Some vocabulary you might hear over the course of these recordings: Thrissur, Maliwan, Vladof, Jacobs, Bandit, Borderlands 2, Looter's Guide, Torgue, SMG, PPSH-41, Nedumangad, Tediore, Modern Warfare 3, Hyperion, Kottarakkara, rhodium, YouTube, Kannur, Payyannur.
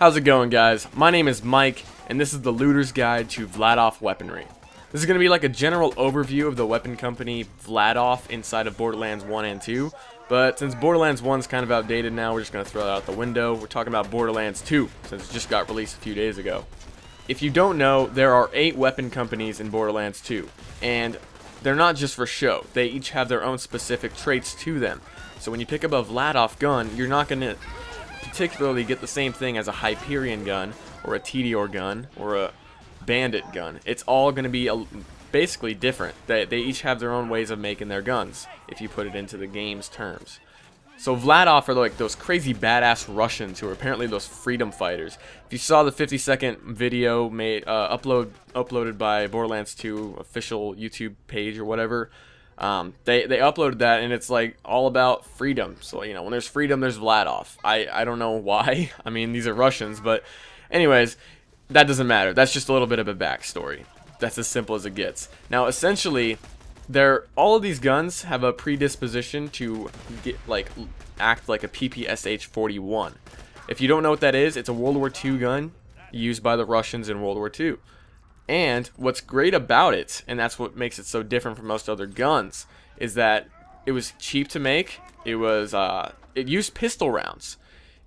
How's it going, guys? My name is Mike, and this is the Looter's Guide to Vladof Weaponry. This is going to be like a general overview of the weapon company Vladof inside of Borderlands 1 and 2, but since Borderlands 1 is kind of outdated now, we're just going to throw it out the window. We're talking about Borderlands 2, since it just got released a few days ago. If you don't know, there are 8 weapon companies in Borderlands 2, and they're not just for show. They each have their own specific traits to them, so when you pick up a Vladof gun, you're not going to particularly get the same thing as a Hyperion gun or a Tediore gun or a Bandit gun. It's all going to be basically different. They each have their own ways of making their guns, if you put it into the game's terms. So Vladof are like those crazy badass Russians who are apparently those freedom fighters. If you saw the 50-second video made uploaded by Borderlands 2 official YouTube page or whatever, they uploaded that, and it's like all about freedom. So, you know, when there's freedom, there's Vladof. I don't know why. I mean, these are Russians, but anyways, that doesn't matter. That's just a little bit of a backstory. That's as simple as it gets. Now, essentially, all of these guns have a predisposition to act like a PPSH-41. If you don't know what that is, it's a World War II gun used by the Russians in World War II. And what's great about it, and that's what makes it so different from most other guns, is that it was cheap to make. It was it used pistol rounds.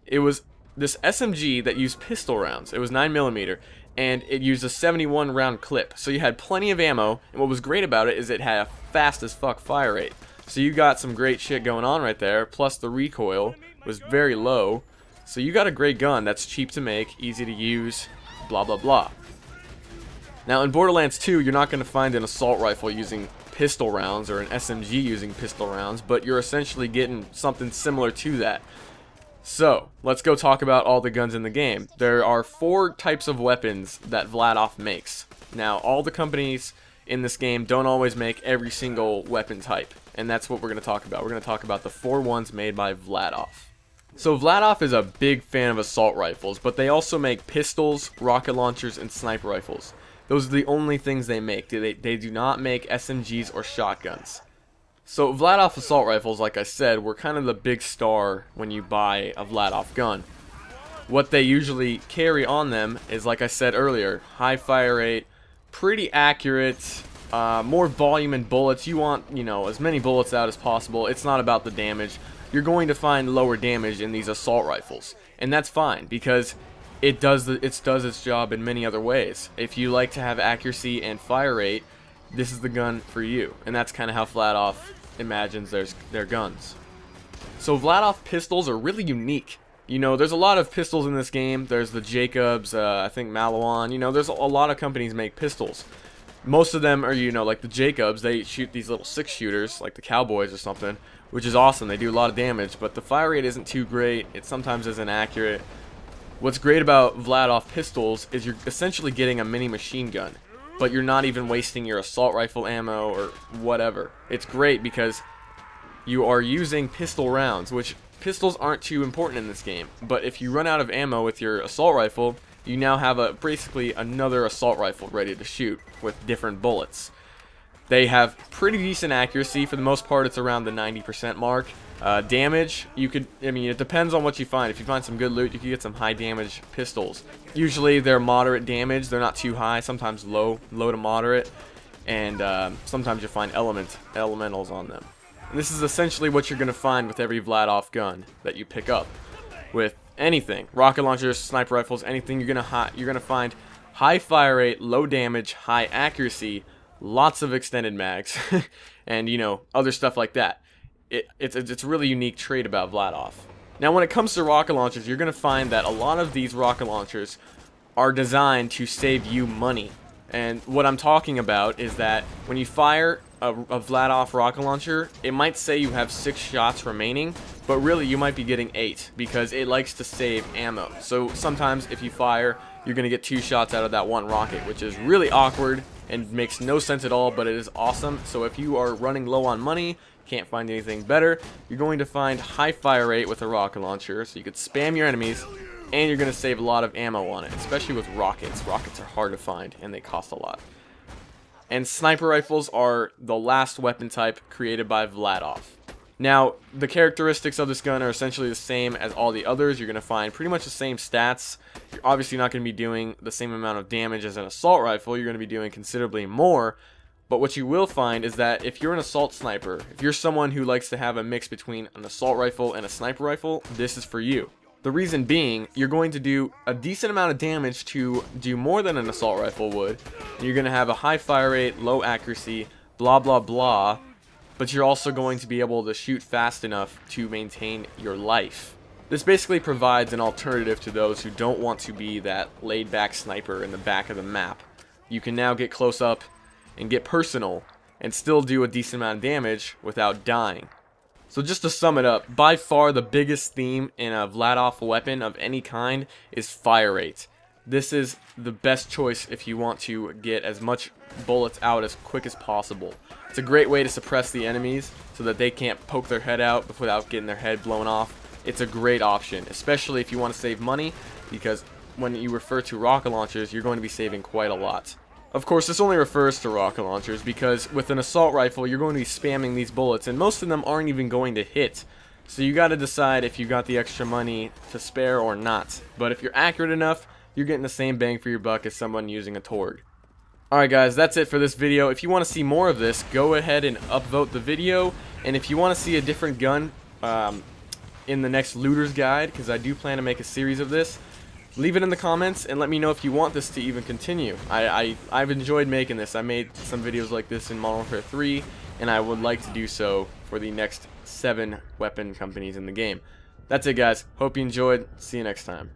It was this SMG that used pistol rounds. It was 9mm, and it used a 71 round clip. So you had plenty of ammo, and what was great about it is it had a fast as fuck fire rate. So you got some great shit going on right there, plus the recoil was very low. So you got a great gun that's cheap to make, easy to use, blah blah blah. Now, in Borderlands 2, you're not going to find an assault rifle using pistol rounds or an SMG using pistol rounds, but you're essentially getting something similar to that. So, let's go talk about all the guns in the game. There are 4 types of weapons that Vladof makes. Now, all the companies in this game don't always make every single weapon type, and that's what we're going to talk about. We're going to talk about the 4 ones made by Vladof. So Vladof is a big fan of assault rifles, but they also make pistols, rocket launchers, and sniper rifles. Those are the only things they make. They do not make SMGs or shotguns. So Vladof assault rifles, like I said, were kind of the big star when you buy a Vladof gun. What they usually carry on them is, like I said earlier, high fire rate, pretty accurate, more volume and bullets. You want, you know, as many bullets out as possible. It's not about the damage. You're going to find lower damage in these assault rifles, and that's fine, because it does its job in many other ways. If you like to have accuracy and fire rate, this is the gun for you. And that's kind of how Vladof imagines their guns. So Vladof pistols are really unique. You know, there's a lot of pistols in this game. There's the Jacobs, I think Maliwan. You know, there's a lot of companies make pistols. Most of them are, you know, like the Jacobs. They shoot these little 6-shooters, like the Cowboys or something, which is awesome. They do a lot of damage, but the fire rate isn't too great. It sometimes isn't accurate. What's great about Vladof pistols is you're essentially getting a mini machine gun, but you're not even wasting your assault rifle ammo or whatever. It's great because you are using pistol rounds, which pistols aren't too important in this game, but if you run out of ammo with your assault rifle, you now have basically another assault rifle ready to shoot with different bullets. They have pretty decent accuracy. For the most part, it's around the 90% mark. Damage, it depends on what you find. If you find some good loot, you can get some high damage pistols. Usually they're moderate damage, they're not too high, sometimes low to moderate, and sometimes you'll find elementals on them. And this is essentially what you're going to find with every Vladof gun that you pick up. With anything, rocket launchers, sniper rifles, anything, you're going to find high fire rate, low damage, high accuracy, lots of extended mags, and, you know, other stuff like that. It's a really unique trait about Vladof. Now, when it comes to rocket launchers, you're going to find that a lot of these rocket launchers are designed to save you money. And what I'm talking about is that when you fire a Vladof rocket launcher, it might say you have 6 shots remaining, but really you might be getting 8, because it likes to save ammo. So sometimes if you fire, you're going to get 2 shots out of that 1 rocket, which is really awkward and makes no sense at all, but it is awesome. So if you are running low on money, can't find anything better, you're going to find high fire rate with a rocket launcher, so you could spam your enemies, and you're going to save a lot of ammo on it, especially with rockets. Rockets are hard to find, and they cost a lot. And sniper rifles are the last weapon type created by Vladof. Now, the characteristics of this gun are essentially the same as all the others. You're going to find pretty much the same stats. You're obviously not going to be doing the same amount of damage as an assault rifle. You're going to be doing considerably more. But what you will find is that if you're an assault sniper, if you're someone who likes to have a mix between an assault rifle and a sniper rifle, this is for you. The reason being, you're going to do a decent amount of damage to do more than an assault rifle would. You're going to have a high fire rate, low accuracy, blah, blah, blah. But you're also going to be able to shoot fast enough to maintain your life. This basically provides an alternative to those who don't want to be that laid-back sniper in the back of the map. You can now get close up and get personal and still do a decent amount of damage without dying. So just to sum it up, by far the biggest theme in a Vladof weapon of any kind is fire rate. This is the best choice if you want to get as much bullets out as quick as possible. It's a great way to suppress the enemies so that they can't poke their head out without getting their head blown off. It's a great option, especially if you want to save money, because when you refer to rocket launchers, you're going to be saving quite a lot. Of course, this only refers to rocket launchers, because with an assault rifle, you're going to be spamming these bullets, and most of them aren't even going to hit. So you got to decide if you got the extra money to spare or not. But if you're accurate enough, you're getting the same bang for your buck as someone using a Torgue. Alright guys, that's it for this video. If you want to see more of this, go ahead and upvote the video. And if you want to see a different gun in the next Looter's Guide, because I do plan to make a series of this, leave it in the comments and let me know if you want this to even continue. I've enjoyed making this. I made some videos like this in Modern Warfare 3, and I would like to do so for the next 7 weapon companies in the game. That's it guys. Hope you enjoyed. See you next time.